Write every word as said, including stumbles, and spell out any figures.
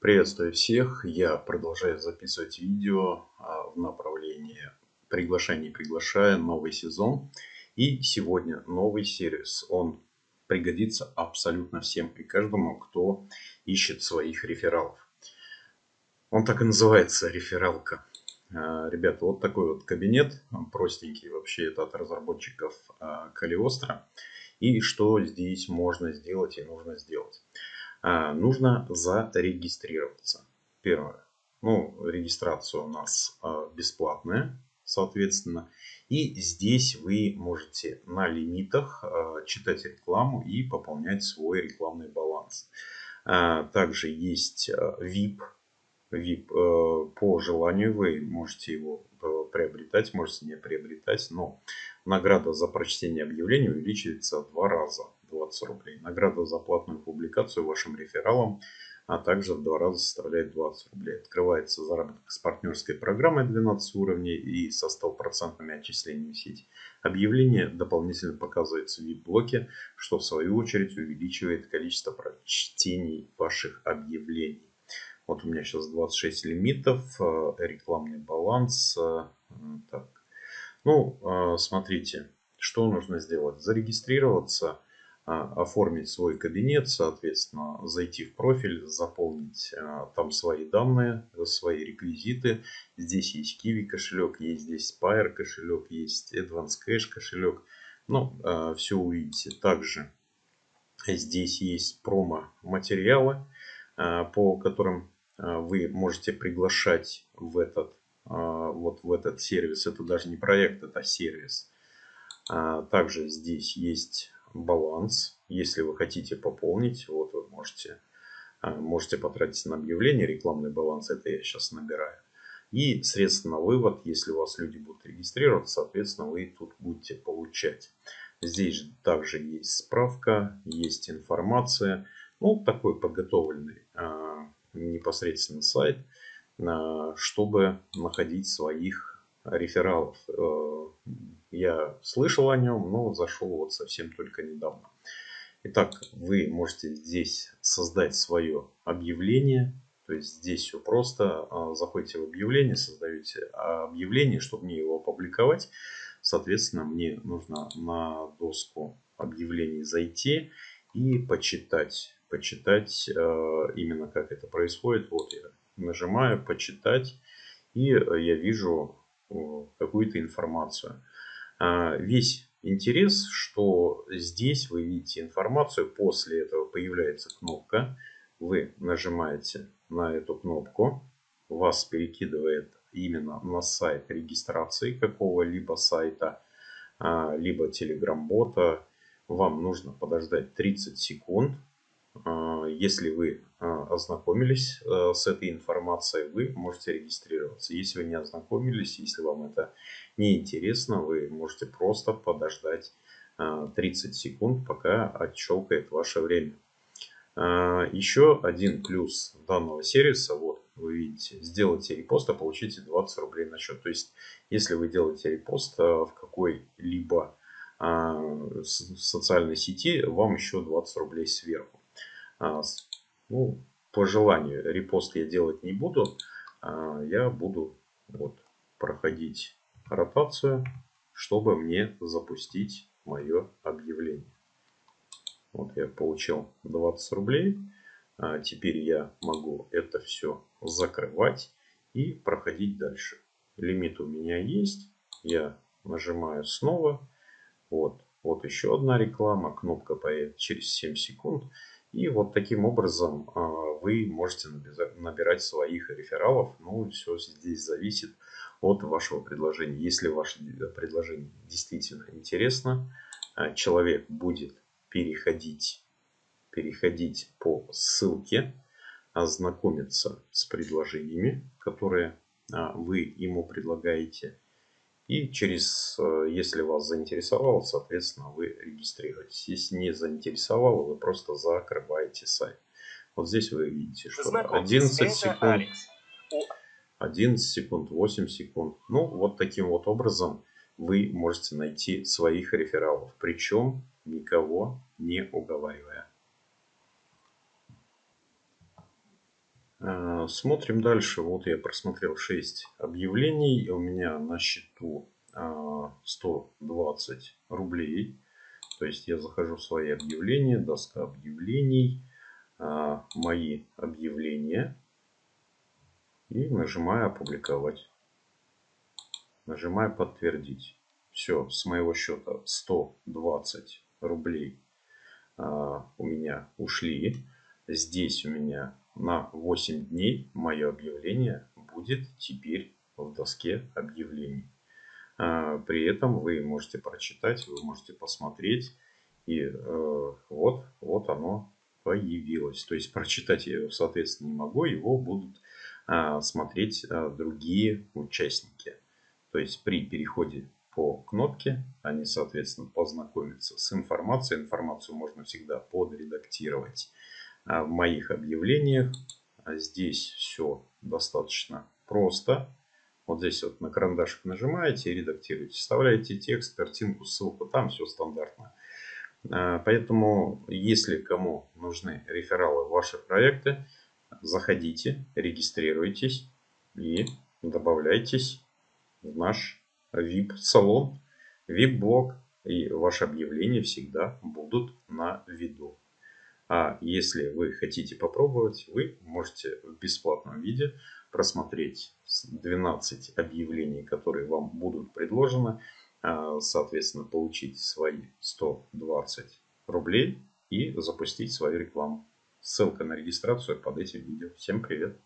Приветствую всех, я продолжаю записывать видео в направлении приглашений, приглашая новый сезон. И сегодня новый сервис, он пригодится абсолютно всем и каждому, кто ищет своих рефералов. Он так и называется, рефералка. Ребята, вот такой вот кабинет, простенький вообще, это от разработчиков Калиостра. И что здесь можно сделать и нужно сделать? А, нужно зарегистрироваться. Первое. Ну, регистрация у нас а, бесплатная, соответственно. И здесь вы можете на лимитах а, читать рекламу и пополнять свой рекламный баланс. А, также есть а, ви ай пи. ви ай пи а, по желанию вы можете его а, приобретать, можете не приобретать. Но награда за прочтение объявлений увеличивается в два раза. двадцать рублей. Награда за платную публикацию вашим рефералам, а также в два раза составляет двадцать рублей. Открывается заработок с партнерской программой двенадцать уровней и со стопроцентными отчислениями в сеть. Объявление дополнительно показывается в ви ай пи-блоке, что в свою очередь увеличивает количество прочтений ваших объявлений. Вот у меня сейчас двадцать шесть лимитов, рекламный баланс. Так. Ну, смотрите, что нужно сделать. Зарегистрироваться, оформить свой кабинет, соответственно, зайти в профиль, заполнить а, там свои данные, свои реквизиты. Здесь есть Kiwi кошелек, есть здесь Spire кошелек, есть Advanced Cash кошелек. Ну, а, все увидите. Также здесь есть промо-материалы, а, по которым а, вы можете приглашать в этот, а, вот в этот сервис. Это даже не проект, это сервис. А, также здесь есть баланс, если вы хотите пополнить, вот вы можете, можете потратить на объявление, рекламный баланс, это я сейчас набираю. И средства на вывод, если у вас люди будут регистрироваться, соответственно, вы тут будете получать. Здесь также есть справка, есть информация. Ну, такой подготовленный а, непосредственно сайт, а, чтобы находить своих рефералов. Я слышал о нем, но зашел вот совсем только недавно. Итак, вы можете здесь создать свое объявление. То есть здесь все просто. Заходите в объявление, создаете объявление, чтобы мне его опубликовать. Соответственно, мне нужно на доску объявлений зайти и почитать. Почитать именно как это происходит. Вот я нажимаю «Почитать», и я вижу какую-то информацию. Весь интерес, что здесь вы видите информацию, после этого появляется кнопка, вы нажимаете на эту кнопку, вас перекидывает именно на сайт регистрации какого-либо сайта, либо телеграм-бота. Вам нужно подождать тридцать секунд. Если вы ознакомились с этой информацией, вы можете регистрироваться. Если вы не ознакомились, если вам это не интересно, вы можете просто подождать тридцать секунд, пока отщелкает ваше время. Еще один плюс данного сервиса, вот вы видите, сделайте репост, а получите двадцать рублей на счет. То есть, если вы делаете репост в какой-либо социальной сети, вам еще двадцать рублей сверху. Ну, по желанию, репост я делать не буду. Я буду вот проходить ротацию, чтобы мне запустить мое объявление. Вот я получил двадцать рублей. Теперь я могу это все закрывать и проходить дальше. Лимит у меня есть. Я нажимаю снова. Вот, вот еще одна реклама. Кнопка появится через семь секунд. И вот таким образом вы можете набирать своих рефералов. Ну, все здесь зависит от вашего предложения. Если ваше предложение действительно интересно, человек будет переходить, переходить по ссылке, ознакомиться с предложениями, которые вы ему предлагаете. И через, если вас заинтересовало, соответственно, вы регистрируетесь. Если не заинтересовало, вы просто закрываете сайт. Вот здесь вы видите, что одиннадцать секунд, одиннадцать секунд, восемь секунд. Ну, вот таким вот образом вы можете найти своих рефералов, причем никого не уговаривая. Смотрим дальше. Вот я просмотрел шесть объявлений. У меня на счету сто двадцать рублей. То есть я захожу в свои объявления, доска объявлений, мои объявления. И нажимаю опубликовать. Нажимаю подтвердить. Все, с моего счета сто двадцать рублей у меня ушли. Здесь у меня на восемь дней мое объявление будет теперь в доске объявлений. При этом вы можете прочитать, вы можете посмотреть. И вот, вот оно появилось. То есть прочитать я его, соответственно, не могу. Его будут смотреть другие участники. То есть при переходе по кнопке они, соответственно, познакомятся с информацией. Информацию можно всегда подредактировать. В моих объявлениях здесь все достаточно просто. Вот здесь вот на карандашик нажимаете и редактируете. Вставляете текст, картинку, ссылку. Там все стандартно. Поэтому, если кому нужны рефералы в ваши проекты, заходите, регистрируйтесь и добавляйтесь в наш ви ай пи-салон, ви ай пи-блог. И ваши объявления всегда будут на виду. А если вы хотите попробовать, вы можете в бесплатном виде просмотреть двенадцать объявлений, которые вам будут предложены. Соответственно, получить свои сто двадцать рублей и запустить свою рекламу. Ссылка на регистрацию под этим видео. Всем привет!